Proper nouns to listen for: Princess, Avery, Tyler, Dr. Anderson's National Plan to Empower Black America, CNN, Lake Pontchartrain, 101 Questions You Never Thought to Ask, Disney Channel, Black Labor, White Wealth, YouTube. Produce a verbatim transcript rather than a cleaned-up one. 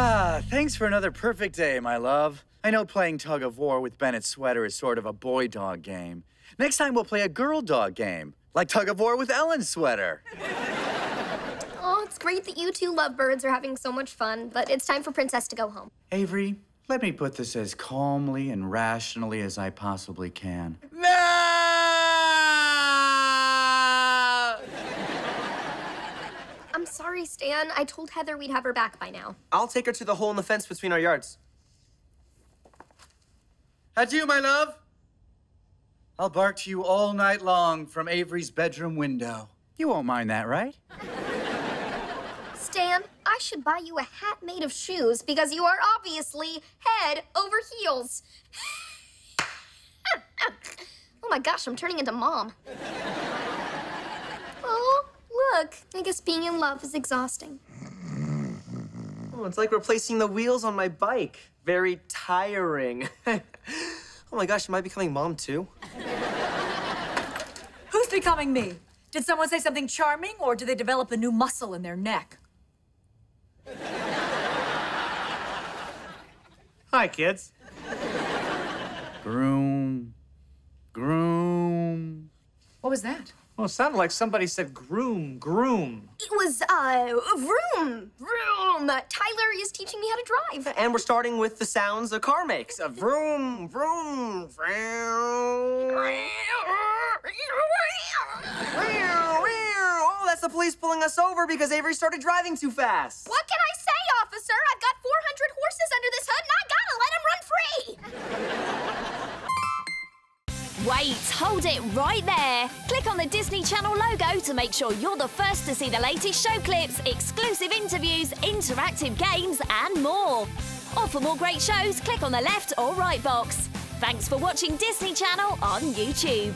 Ah, thanks for another perfect day, my love. I know playing tug-of-war with Bennett's sweater is sort of a boy-dog game. Next time, we'll play a girl-dog game, like tug-of-war with Ellen's sweater. Oh, it's great that you two lovebirds are having so much fun, but it's time for Princess to go home. Avery, let me put this as calmly and rationally as I possibly can. I'm sorry, Stan. I told Heather we'd have her back by now. I'll take her to the hole in the fence between our yards. Adieu, my love. I'll bark to you all night long from Avery's bedroom window. You won't mind that, right? Stan, I should buy you a hat made of shoes because you are obviously head over heels. Oh my gosh, I'm turning into Mom. Look, I guess being in love is exhausting. Oh, it's like replacing the wheels on my bike. Very tiring. Oh my gosh, am I becoming Mom too? Who's becoming me? Did someone say something charming, or did they develop a new muscle in their neck? Hi, kids. Groom. Groom. What was that? Well, it sounded like somebody said groom, groom. It was, uh, vroom, vroom. Tyler is teaching me how to drive. And we're starting with the sounds a car makes. A vroom, vroom, vroom. Oh, that's the police pulling us over because Avery started driving too fast. What can I say, officer? I've got four hundred horses under this hood, and I gotta let them run free. Wait, hold it right there. Click on the Disney Channel logo to make sure you're the first to see the latest show clips, exclusive interviews, interactive games, and more. Or for more great shows, click on the left or right box. Thanks for watching Disney Channel on YouTube.